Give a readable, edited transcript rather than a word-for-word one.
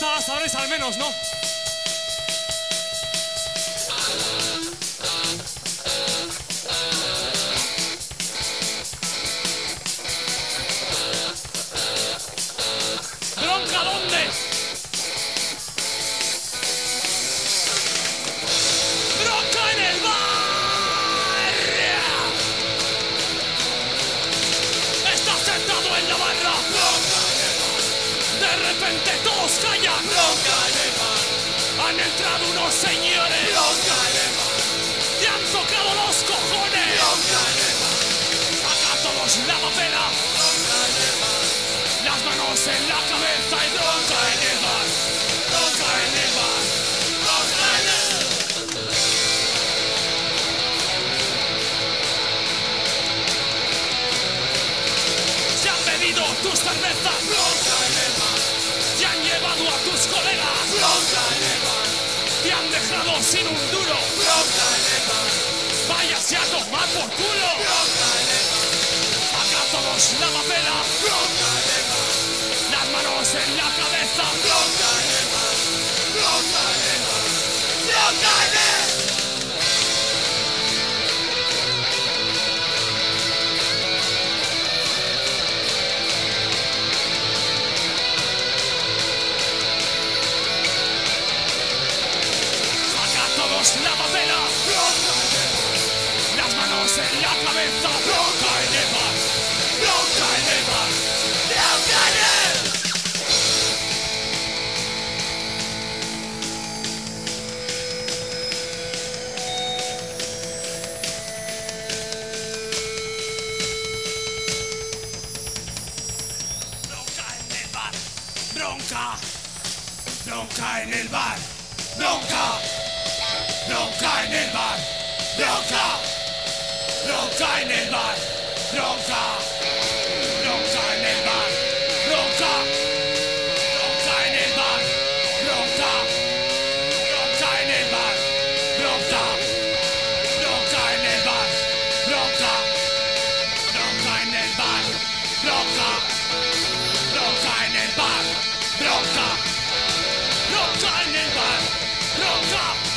esta sabréis al menos, ¿no? ¡Bronca, dónde! ¡Bronca en el bar! ¡Estás sentado en la barra! ¡De repente todos callan! ¡Han entrado unos señores! ¡Y han tocado los cojones! ¡Saca todos la papela! ¡Las manos en la cabeza y bronca en el bar! ¡Bronca en el bar! ¡Bronca en el bar! ¡Se han bebido tus cervezas! ¡Bronca en el bar! ¡Te han llevado a tus colegas! ¡Bronca en el bar! ¡Te han dejado sin un duro! ¡Bronca en el bar! ¡Váyase a tomar por culo! ¡Bronca en el bar! ¡Saca todos la papela! ¡Bronca en el bar! ¡Las manos en la cabeza! ¡Bronca en el bar! ¡Bronca en el bar! ¡Bronca en el bar! La papela, las manos en la cabeza, bronca en el bar, bronca en el bar, bronca en el, bronca en el bar, bronca, bronca en el bar, bronca. Bronca en el bar, bronca, bronca en el bar, bronca, bronca en el bar, bronca, bronca en el bar, bronca, bronca en el bar, bronca, bronca en el bar, bronca, bronca en el bar, bronca, bronca en el bar, bronca, bronca en el bar, bronca.